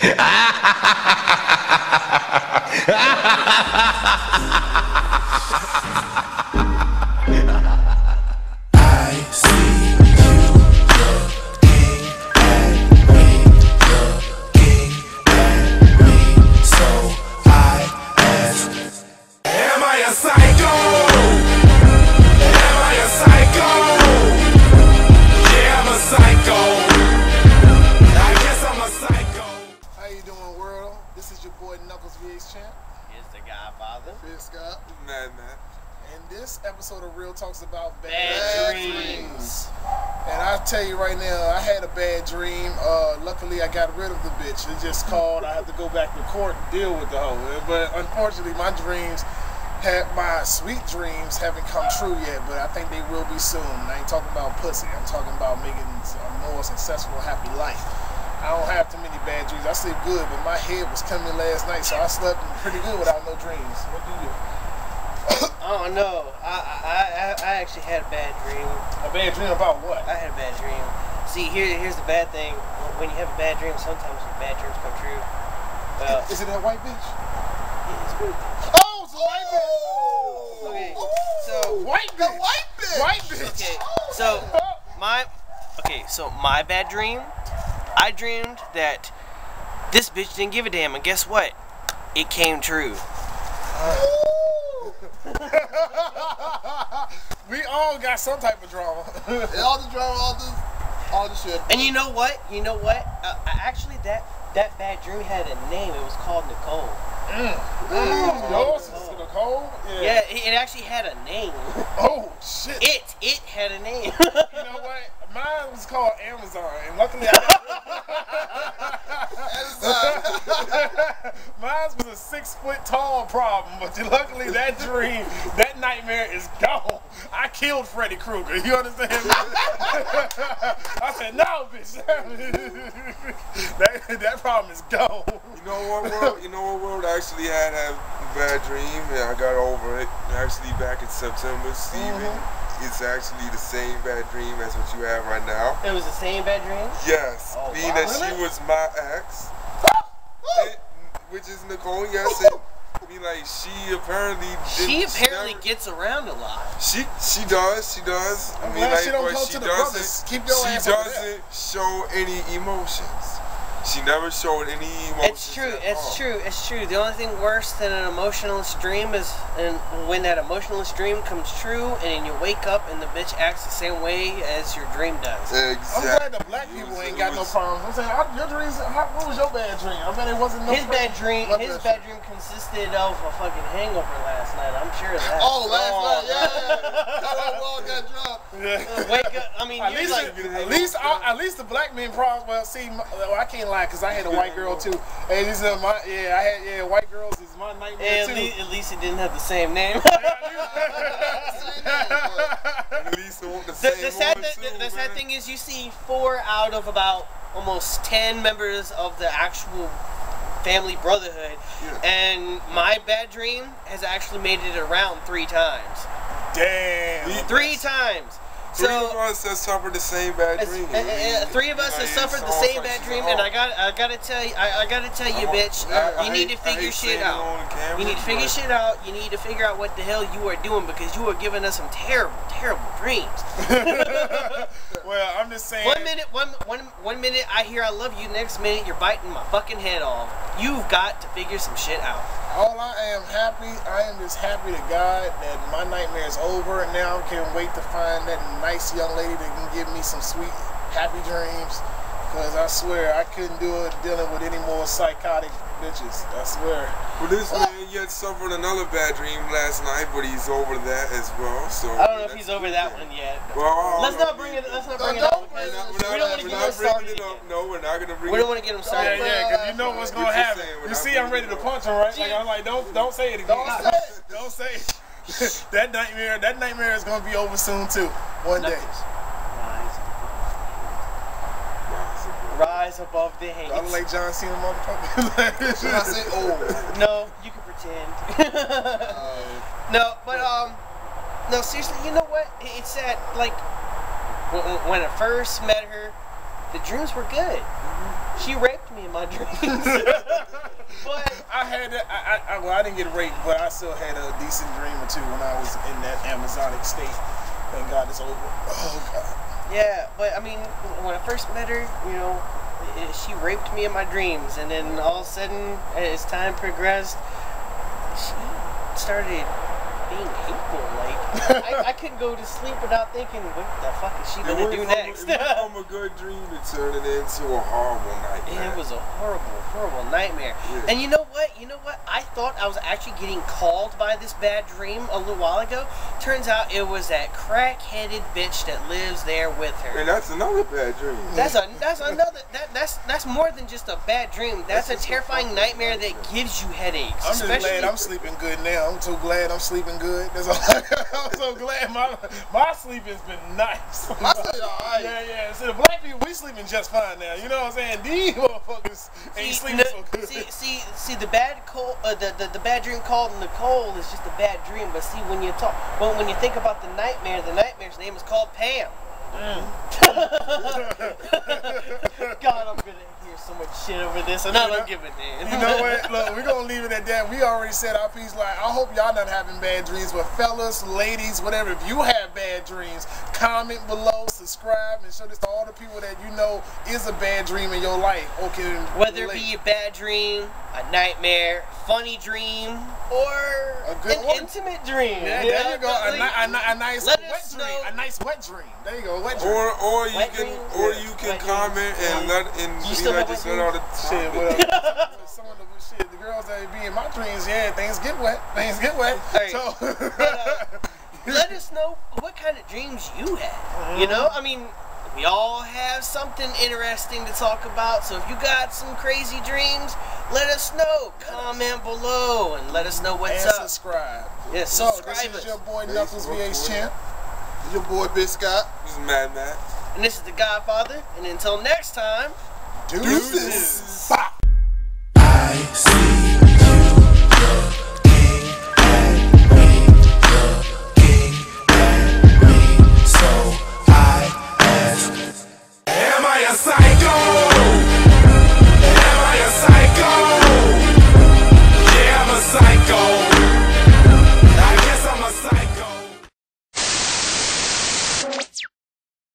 Godfather. Madman. And this episode of Real Talks about bad dreams. And I tell you right now, I had a bad dream. Luckily, I got rid of the bitch. It just called. I have to go back to court and deal with the hoe. But unfortunately, my dreams, my sweet dreams, haven't come true yet. But I think they will be soon. And I ain't talking about pussy. I'm talking about making a more successful, happy life. I don't have too many bad dreams. I sleep good, but my head was coming last night, so I slept pretty good without no dreams. What do you? I don't know. I actually had a bad dream. A bad dream about what? I had a bad dream. See, here's the bad thing. When you have a bad dream, sometimes your bad dreams come true. Well, is it that white bitch? Yeah, it's good. Oh, it's a white bitch. Okay. So white bitch. The white bitch. White bitch. Okay. So my bad dream. I dreamed that this bitch didn't give a damn, and guess what? It came true. We all got some type of drama. all the shit. And you know what? Actually, that bad dream had a name. It was called Nicole. Nicole? Yeah. Yeah, it actually had a name. Oh shit! It had a name. You know what? Mine was called Amazon, and luckily I got mine was a 6-foot tall problem, but luckily that dream, that nightmare is gone. I killed Freddy Krueger, you understand me? I said, no, bitch. that problem is gone. You know what world actually had a bad dream, and I got over it. Actually, back in September, Steven. It's actually the same bad dream as what you have right now. It was the same bad dream? Yes. Oh, being wow, that really? She was my ex. Which is Nicole, yes. Be like, she apparently gets around a lot. She does. I mean, like, she doesn't show any emotions. She never showed any emotions. It's true. The only thing worse than an emotionless dream is when that emotionless dream comes true and you wake up and the bitch acts the same way as your dream does. Exactly. I'm glad the black people ain't got no problems. I'm saying, your dreams, what was your bad dream? I bet it wasn't no problem. His bad dream consisted of a fucking hangover last night. I'm sure of that. Oh, last night, yeah. That wall got dropped. Wake up, I mean, at least the black men problems, well, see, I can't lie, because I had a white girl too. Hey, these are my, yeah, I had, yeah, white girls is my nightmare too. At least it didn't have the same name. The sad thing is, you see 4 out of about almost 10 members of the actual family brotherhood, and my bad dream has actually made it around 3 times. Damn. 3 times. So, 3 of us have suffered the same bad dream. 3 of us have suffered the same bad dream, and I gotta tell you, bitch, you need to figure shit out. You need to figure shit out. You need to figure out what the hell you are doing, because you are giving us some terrible, terrible dreams. Well, I'm just saying. One minute I hear I love you, next minute you're biting my fucking head off. You've got to figure some shit out. All I am just happy to God that my nightmare is over, and now I can't wait to find that nice young lady that can give me some sweet, happy dreams. Because I swear, I couldn't do it dealing with any more psychotic bitches. I swear. Well, this man yet suffered another bad dream last night, but he's over that as well. So I don't know if he's over that one yet. Well, let's not bring it up. We don't want to get him started. No, we're not going to bring it up. We don't want to get him started. Yeah, because you know what's going to happen. You see, I'm ready to punch him, right? Like, I'm like, don't say it again. Don't say it. That nightmare is going to be over soon, too. One day. Rise above the hate. I'm like John Cena, motherfucker. Should I say old? No, you can pretend. No, but no, seriously, you know what? It's that, like, when I first met her, The dreams were good. Mm-hmm. She raped me in my dreams. But I had, well, I didn't get raped, but I still had a decent dream or two when I was in that Amazonic state. Thank God it's over. Oh God. Yeah, but I mean, when I first met her, you know, she raped me in my dreams, and then all of a sudden, as time progressed, she started being hateful. Like I couldn't go to sleep without thinking, what the fuck is she gonna do next? From a good dream to turn it into a horrible nightmare. It was a horrible, horrible nightmare. Yeah. And you know what? You know what? I thought I was actually getting called by this bad dream a little while ago. Turns out it was that crack-headed bitch that lives there with her. And that's another bad dream. That's more than just a bad dream. That's a terrifying nightmare that gives you headaches. I'm just glad I'm sleeping good now. I'm so glad I'm sleeping good. That's all. I'm so glad my sleep has been nice. My sleep alright. Yeah, yeah. So the black people, we sleeping just fine now. You know what I'm saying? These motherfuckers ain't sleeping so good. See, the bad dream called Nicole is just a bad dream. But see, when you think about the nightmare, the nightmare's name is called Pam. Mm. God, I'm gonna hear so much shit over this, and I don't give a damn. You know what? Look, we're gonna leave it at that. We already said our piece. Like, I hope y'all not having bad dreams, but fellas, ladies, whatever. If you have bad dreams, comment below, subscribe, and show this to all the people that you know is a bad dream in your life. Okay. Whether it be a bad dream, a nightmare, funny dream, or an intimate dream. Yeah, you there you go. A nice wet dream. A nice wet dream. There you go. Or you can comment and let some of the shit, the girls that be in my dreams, yeah, things get wet. Things get wet. Right. So let us know what kind of dreams you had. Mm-hmm. You know, I mean, we all have something interesting to talk about. So if you got some crazy dreams, let us know. Comment below and let us know what's up. Subscribe. Yes, so subscribe. This is your boy Knuckles VH Champ. Your boy Biscott. This is Mad Matt. And this is the Godfather. And until next time, deuces. I see.